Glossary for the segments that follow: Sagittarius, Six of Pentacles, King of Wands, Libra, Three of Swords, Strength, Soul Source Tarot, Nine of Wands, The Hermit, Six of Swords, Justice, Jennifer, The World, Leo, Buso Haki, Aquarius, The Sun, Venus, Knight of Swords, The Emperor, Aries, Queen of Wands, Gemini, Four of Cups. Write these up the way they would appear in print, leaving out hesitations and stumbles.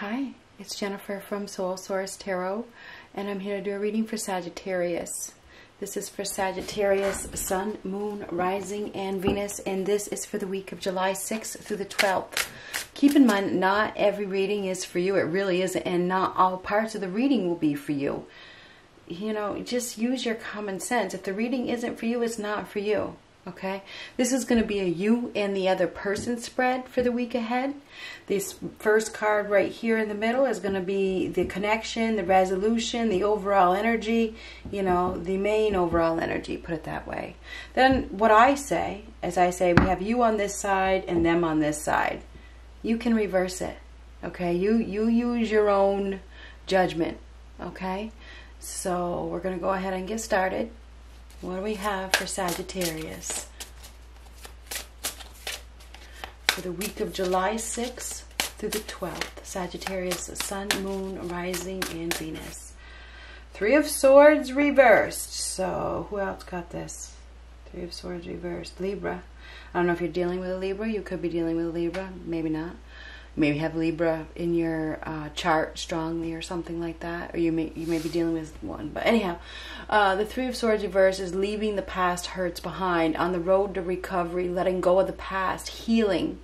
Hi, it's Jennifer from Soul Source Tarot, and I'm here to do a reading for Sagittarius. This is for Sagittarius, Sun, Moon, Rising, and Venus, and this is for the week of July 6th through the 12th. Keep in mind, not every reading is for you, it really isn't, and not all parts of the reading will be for you. You know, just use your common sense. If the reading isn't for you, it's not for you. Okay, this is going to be a you and the other person spread for the week ahead. This first card right here in the middle is going to be the connection, the resolution, the overall energy, you know, the main overall energy, put it that way. Then what I say, as I say, we have you on this side and them on this side. You can reverse it, okay? You use your own judgment, okay? So we're going to go ahead and get started. What do we have for Sagittarius for the week of July 6th through the 12th? Sagittarius, Sun, Moon, Rising, and Venus. Three of Swords reversed. So who else got this? Three of Swords reversed. Libra. I don't know if you're dealing with a Libra. You could be dealing with a Libra. Maybe not. Maybe have Libra in your chart strongly or something like that. Or you may be dealing with one. But anyhow, the Three of Swords reversed is leaving the past hurts behind. On the road to recovery, letting go of the past, healing.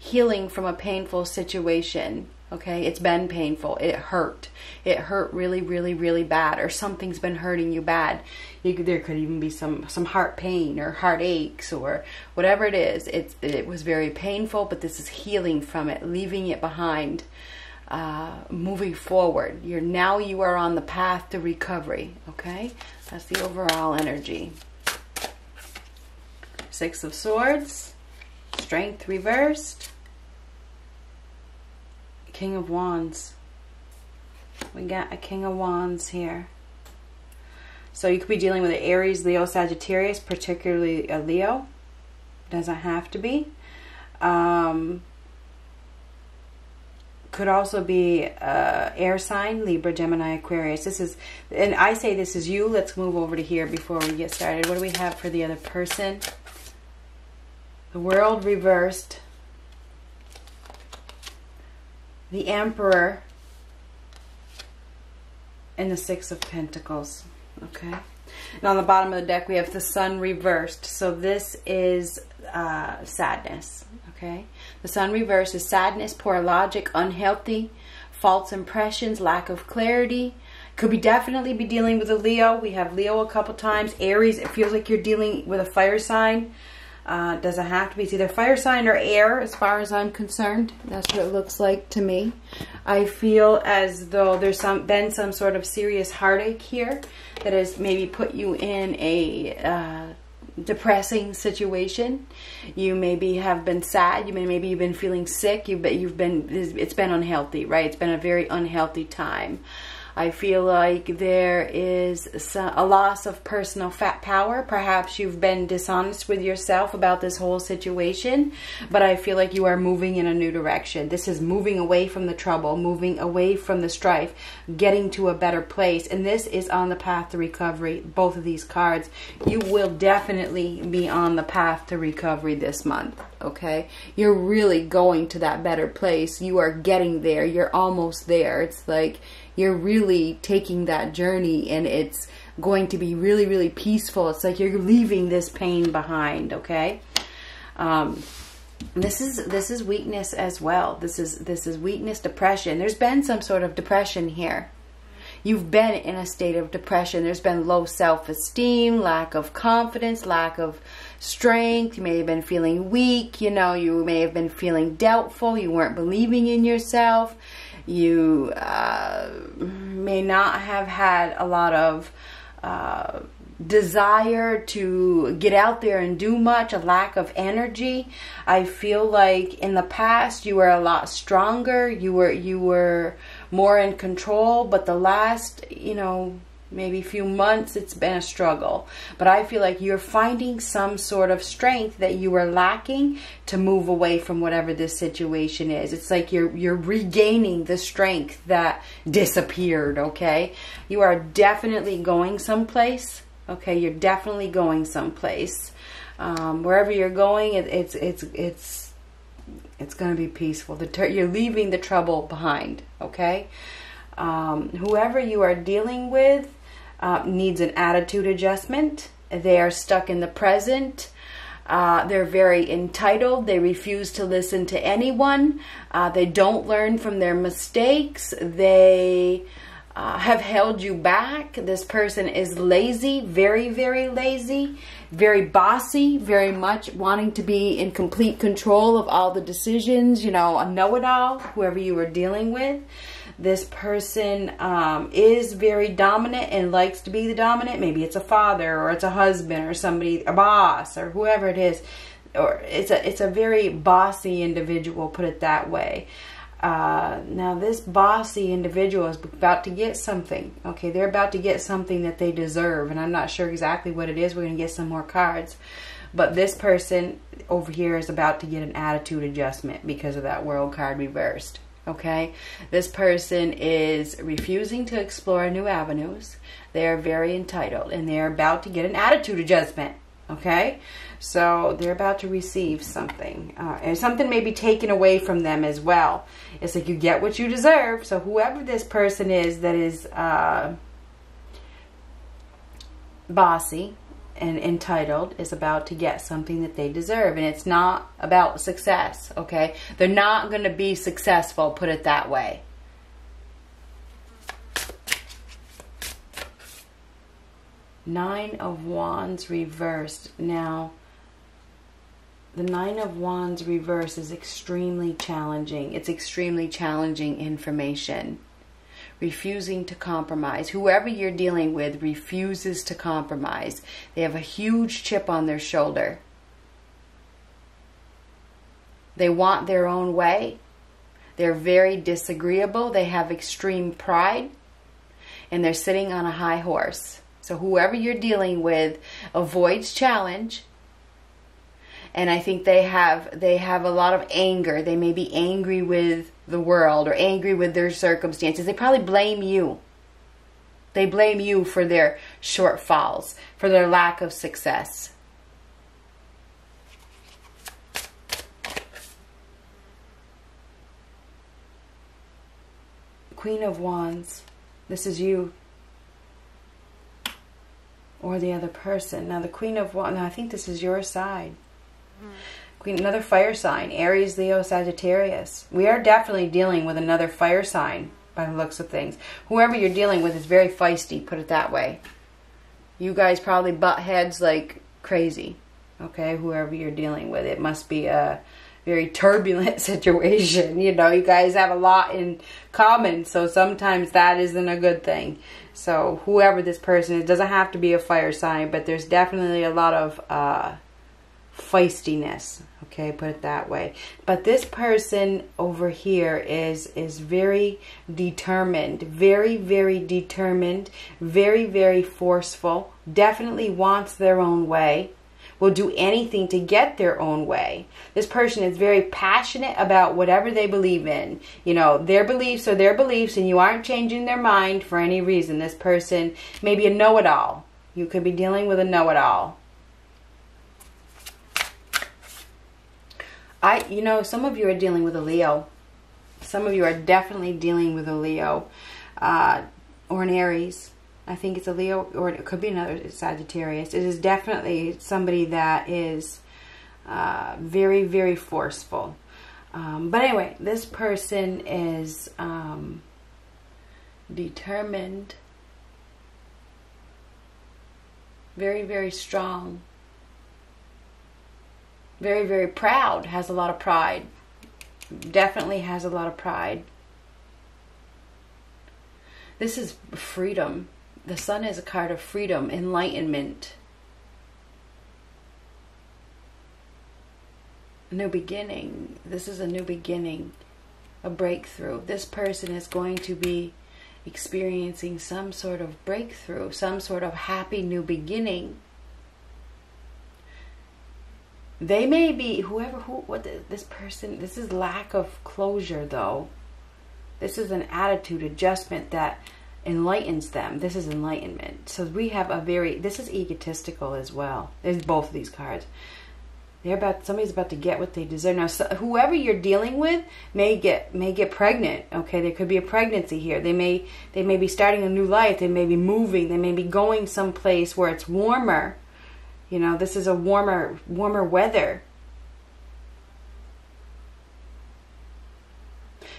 Healing from a painful situation. Okay, it's been painful. It hurt. It hurt really, really, really bad. Or something's been hurting you bad. There could even be some heart pain or heartaches or whatever it is. It was very painful, but this is healing from it, leaving it behind, moving forward. Now you are on the path to recovery. Okay, that's the overall energy. Six of Swords, Strength reversed. King of Wands. We got a King of Wands here. So you could be dealing with an Aries, Leo, Sagittarius, particularly a Leo. Doesn't have to be. Could also be air sign, Libra, Gemini, Aquarius. This is, and I say this is you. Let's move over to here before we get started. What do we have for the other person? The World reversed. The Emperor and the Six of Pentacles. Okay. And on the bottom of the deck, we have the Sun reversed. So this is sadness. Okay. The Sun reversed is sadness, poor logic, unhealthy, false impressions, lack of clarity. Could be definitely be dealing with a Leo. We have Leo a couple times. Aries, it feels like you're dealing with a fire sign. Doesn't have to be. It's either fire sign or air as far as I'm concerned. That's what it looks like to me. I feel as though there's been some sort of serious heartache here that has maybe put you in a depressing situation. You maybe have been sad. Maybe you've been feeling sick. It's been unhealthy, right? It's been a very unhealthy time. I feel like there is a loss of personal power. Perhaps you've been dishonest with yourself about this whole situation, but I feel like you are moving in a new direction. This is moving away from the trouble, moving away from the strife, getting to a better place. And this is on the path to recovery, both of these cards. You will definitely be on the path to recovery this month, okay? You're really going to that better place. You are getting there. You're almost there. It's like you're really taking that journey, and it's going to be really, really peaceful. It's like you're leaving this pain behind, okay? This is weakness as well. This is weakness, depression. There's been some sort of depression here. You've been in a state of depression. There's been low self-esteem, lack of confidence, lack of strength. You may have been feeling weak. You know, you may have been feeling doubtful. You weren't believing in yourself. You may not have had a lot of desire to get out there and do much, a lack of energy. I feel like in the past you were a lot stronger, you were more in control, but the last, you know, maybe a few months, it's been a struggle. But I feel like you're finding some sort of strength that you were lacking to move away from whatever this situation is. It's like you're regaining the strength that disappeared, okay? You are definitely going someplace, okay? You're definitely going someplace. Wherever you're going, it's It's going to be peaceful. You're leaving the trouble behind, okay? Whoever you are dealing with needs an attitude adjustment. They are stuck in the present. They're very entitled. They refuse to listen to anyone. They don't learn from their mistakes. They have held you back. This person is lazy, very, very lazy, very bossy, very much wanting to be in complete control of all the decisions, you know, a know-it-all, whoever you were dealing with. This person is very dominant and likes to be the dominant. Maybe it's a father or it's a husband or somebody, a boss or whoever it is. Or it's a very bossy individual, put it that way. Now this bossy individual is about to get something. Okay, they're about to get something that they deserve. And I'm not sure exactly what it is. We're going to get some more cards. But this person over here is about to get an attitude adjustment because of that World card reversed. Okay, this person is refusing to explore new avenues. They are very entitled and they're about to get an attitude adjustment. Okay, so they're about to receive something and something may be taken away from them as well. It's like you get what you deserve. So whoever this person is that is bossy and entitled is about to get something that they deserve. And it's not about success, okay? They're not going to be successful, put it that way. Nine of Wands reversed. Now, the Nine of Wands reversed is extremely challenging. It's extremely challenging information. Refusing to compromise. Whoever you're dealing with refuses to compromise. They have a huge chip on their shoulder. They want their own way. They're very disagreeable. They have extreme pride. And they're sitting on a high horse. So whoever you're dealing with avoids challenge. And I think they have a lot of anger. They may be angry with the world or angry with their circumstances. They probably blame you. They blame you for their shortfalls, for their lack of success. Queen of Wands, this is you. Or the other person. Now the Queen of Wands, I think this is your side. Queen, another fire sign, Aries, Leo, Sagittarius. We are definitely dealing with another fire sign by the looks of things. Whoever you're dealing with is very feisty, put it that way. You guys probably butt heads like crazy, okay? Whoever you're dealing with, it must be a very turbulent situation. You know, you guys have a lot in common, so sometimes that isn't a good thing. So whoever this person is, it doesn't have to be a fire sign, but there's definitely a lot of feistiness, okay, put it that way. But this person over here is very determined, very determined, very forceful, definitely wants their own way, will do anything to get their own way. This person is very passionate about whatever they believe in. You know, their beliefs are their beliefs and you aren't changing their mind for any reason. This person may be a know-it-all. You could be dealing with a know-it-all. You know, some of you are dealing with a Leo. Some of you are definitely dealing with a Leo or an Aries. I think it's a Leo or it could be another Sagittarius. It is definitely somebody that is very forceful. But anyway, this person is determined, very strong. Very proud, has a lot of pride. Definitely has a lot of pride. This is freedom. The Sun is a card of freedom, enlightenment. New beginning. This is a new beginning, a breakthrough. This person is going to be experiencing some sort of breakthrough, some sort of happy new beginning. They may be, this person, this is lack of closure though. This is an attitude adjustment that enlightens them. This is enlightenment. So we have this is egotistical as well. There's both of these cards. Somebody's about to get what they deserve. Now, so whoever you're dealing with may get pregnant. Okay, there could be a pregnancy here. They may be starting a new life. They may be moving. They may be going someplace where it's warmer. You know, this is a warmer weather.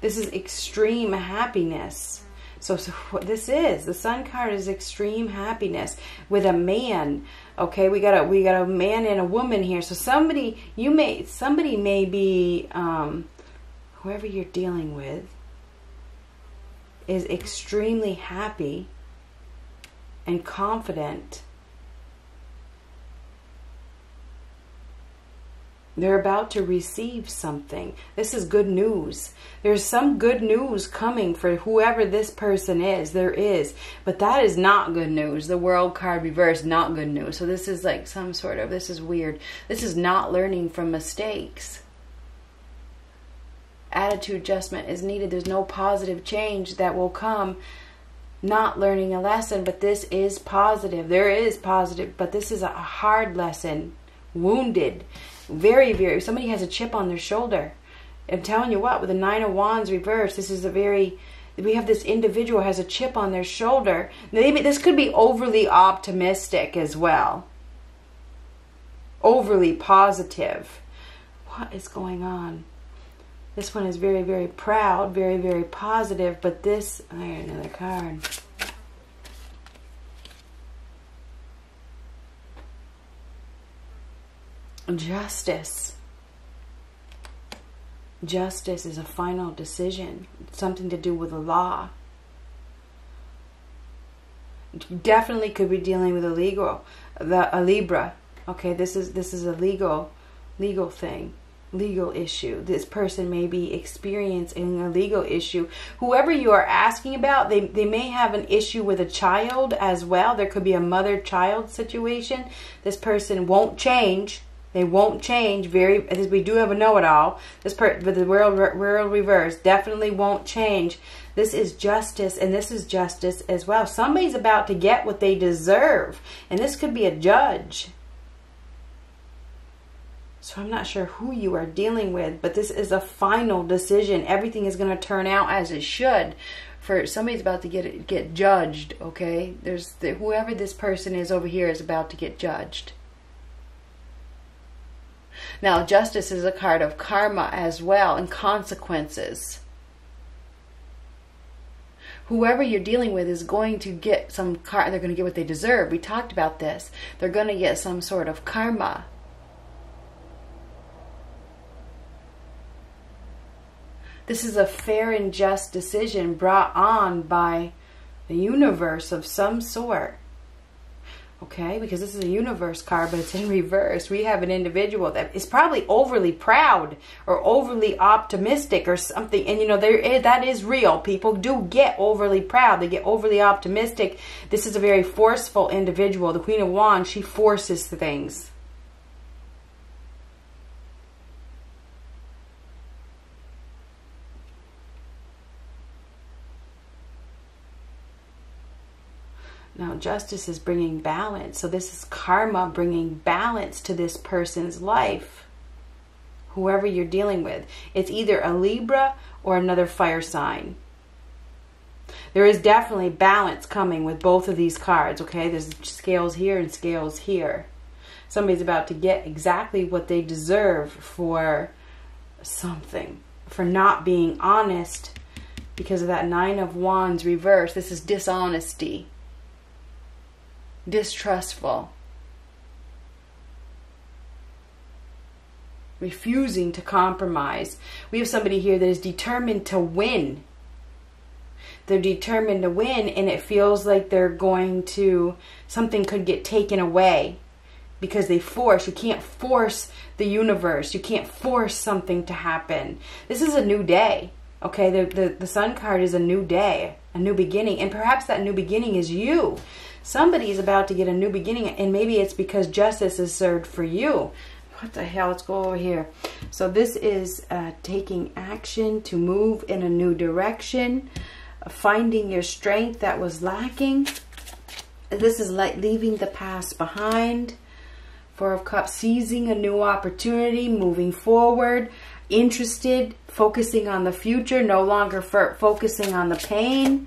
This is extreme happiness. So what this is, the Sun card is extreme happiness with a man. Okay, we got a man and a woman here. So somebody may be whoever you're dealing with is extremely happy and confident. They're about to receive something. This is good news. There's some good news coming for whoever this person is. There is. But that is not good news. The World card reversed, not good news. So this is like some sort of, this is weird. This is not learning from mistakes. Attitude adjustment is needed. There's no positive change that will come. Not learning a lesson, but this is positive. There is positive, but this is a hard lesson. Wounded. Very, very. Somebody has a chip on their shoulder. I'm telling you what, with the Nine of Wands reversed, this is a very, we have this individual has a chip on their shoulder. Maybe this could be overly optimistic as well. Overly positive. What is going on? This one is very, very proud, very, very positive, but this, I got another card. Justice. Justice is a final decision. It's something to do with the law. Definitely could be dealing with a Libra. Okay, this is a legal thing, legal issue. This person may be experiencing a legal issue. Whoever you are asking about, they may have an issue with a child as well. There could be a mother-child situation. This person won't change. They won't change. Very, we do have a know-it-all. This part, but the world reverse definitely won't change. This is justice, and this is justice as well. Somebody's about to get what they deserve, and this could be a judge. So I'm not sure who you are dealing with, but this is a final decision. Everything is going to turn out as it should. For somebody's about to get judged. Okay, whoever this person is over here is about to get judged. Now, justice is a card of karma as well, and consequences. Whoever you're dealing with is going to get some karma. They're going to get what they deserve. We talked about this. They're going to get some sort of karma. This is a fair and just decision brought on by the universe of some sort. Okay, because this is a universe card, but it's in reverse. We have an individual that is probably overly proud or overly optimistic or something. And, you know, that is real. People do get overly proud. They get overly optimistic. This is a very forceful individual. The Queen of Wands, she forces things. Now, justice is bringing balance. So this is karma bringing balance to this person's life. Whoever you're dealing with. It's either a Libra or another fire sign. There is definitely balance coming with both of these cards, okay? There's scales here and scales here. Somebody's about to get exactly what they deserve for something. For not being honest because of that Nine of Wands reverse. This is dishonesty. Distrustful, refusing to compromise. We have somebody here that is determined to win. They're determined to win, and it feels like they're going to, something could get taken away because they force. You can't force the universe. You can't force something to happen. This is a new day. Okay, the Sun card is a new day, a new beginning, and perhaps that new beginning is you. Somebody is about to get a new beginning, and maybe it's because justice is served for you. What the hell? Let's go over here. So this is taking action to move in a new direction, finding your strength that was lacking. This is like leaving the past behind. Four of Cups, seizing a new opportunity, moving forward, interested, focusing on the future, no longer focusing on the pain.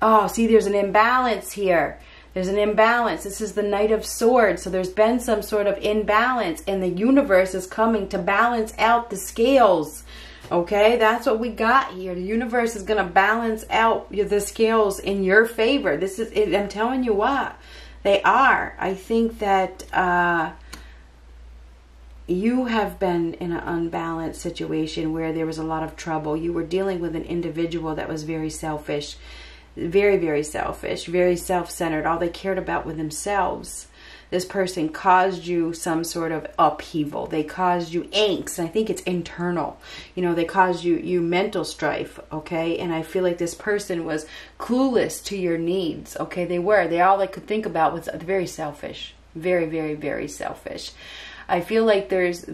Oh, see, there's an imbalance here. There's an imbalance. This is the Knight of Swords. So there's been some sort of imbalance, and the universe is coming to balance out the scales. Okay, that's what we got here. The universe is going to balance out the scales in your favor. This is it. I'm telling you what, they are. I think that you have been in an unbalanced situation where there was a lot of trouble. You were dealing with an individual that was very selfish. Very selfish, very self-centered. All they cared about were themselves. This person caused you some sort of upheaval. They caused you angst. And I think it's internal. You know, they caused you mental strife, okay? And I feel like this person was clueless to your needs, okay? They were. All they could think about was very selfish. Very selfish. I feel like there's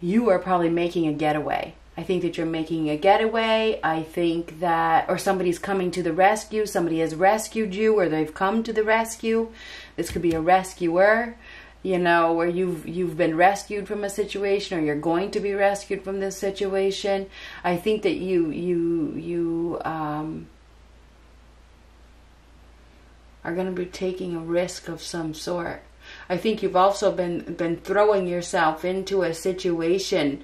you are probably making a getaway. I think that you're making a getaway. I think that, or somebody's coming to the rescue. Somebody has rescued you, or they've come to the rescue. This could be a rescuer, you know, where you've been rescued from a situation, or you're going to be rescued from this situation. I think that you are going to be taking a risk of some sort. I think you've also been throwing yourself into a situation,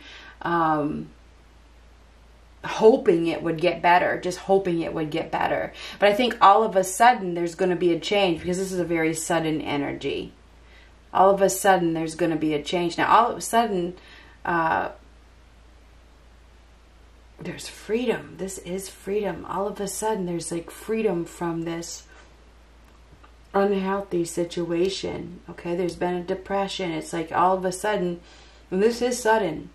hoping it would get better, just hoping it would get better. But I think all of a sudden there's going to be a change, because this is a very sudden energy. All of a sudden there's going to be a change. Now all of a sudden there's freedom. This is freedom. All of a sudden there's like freedom from this unhealthy situation. Okay, there's been a depression. It's like all of a sudden, and this is sudden.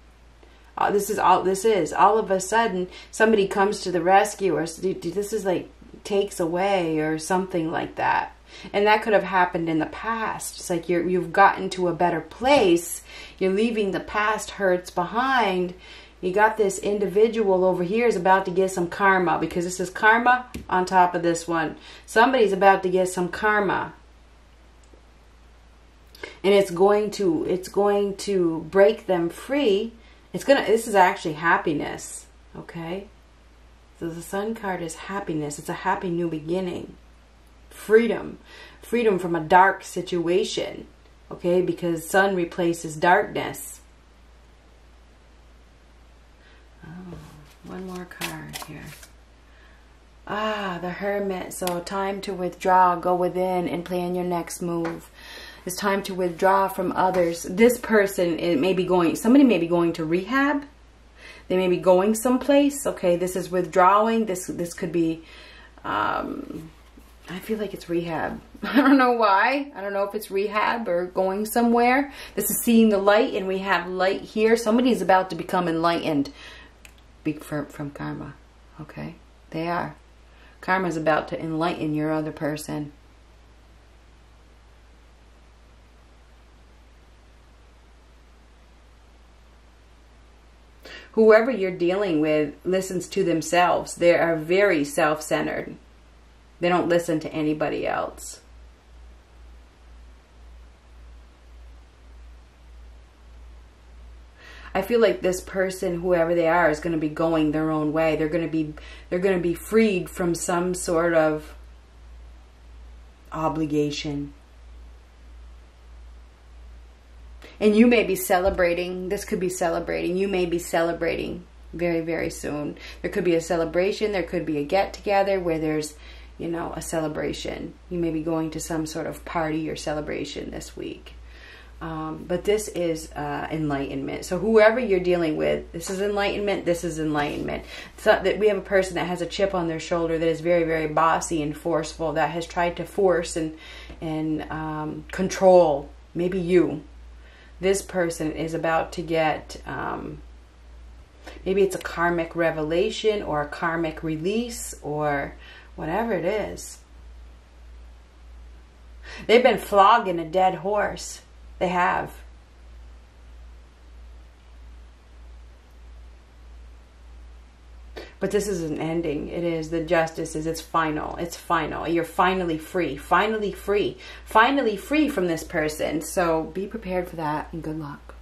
All of a sudden somebody comes to the rescue, or this is like takes away or something like that. And that could have happened in the past. It's like you've gotten to a better place. You're leaving the past hurts behind. You got this individual over here is about to get some karma, because this is karma on top of this one. Somebody's about to get some karma. And it's going to break them free. This is actually happiness, okay? So the Sun card is happiness. It's a happy new beginning. Freedom. Freedom from a dark situation, okay? Because Sun replaces darkness. Oh, one more card here. Ah, the Hermit. So time to withdraw, go within, and plan your next move. It's time to withdraw from others. This person, somebody may be going to rehab. They may be going someplace. Okay, this is withdrawing. This could be, I feel like it's rehab. I don't know why. I don't know if it's rehab or going somewhere. This is seeing the light, and we have light here. Somebody's about to become enlightened from karma. Okay, they are. Karma's about to enlighten your other person. Whoever you're dealing with listens to themselves. They are very self-centered. They don't listen to anybody else. I feel like this person, whoever they are, is going to be going their own way. They're going to be freed from some sort of obligation. And you may be celebrating. This could be celebrating. You may be celebrating very soon. There could be a celebration. There could be a get-together where there's, you know, a celebration. You may be going to some sort of party or celebration this week. But this is enlightenment. So whoever you're dealing with, this is enlightenment. This is enlightenment. So that we have a person that has a chip on their shoulder that is very bossy and forceful, that has tried to force and control. Maybe you. This person is about to get, maybe it's a karmic revelation or a karmic release or whatever it is. They've been flogging a dead horse. They have. But this is an ending. It is. The justice is, it's final. It's final. You're finally free. Finally free. Finally free from this person. So be prepared for that, and good luck.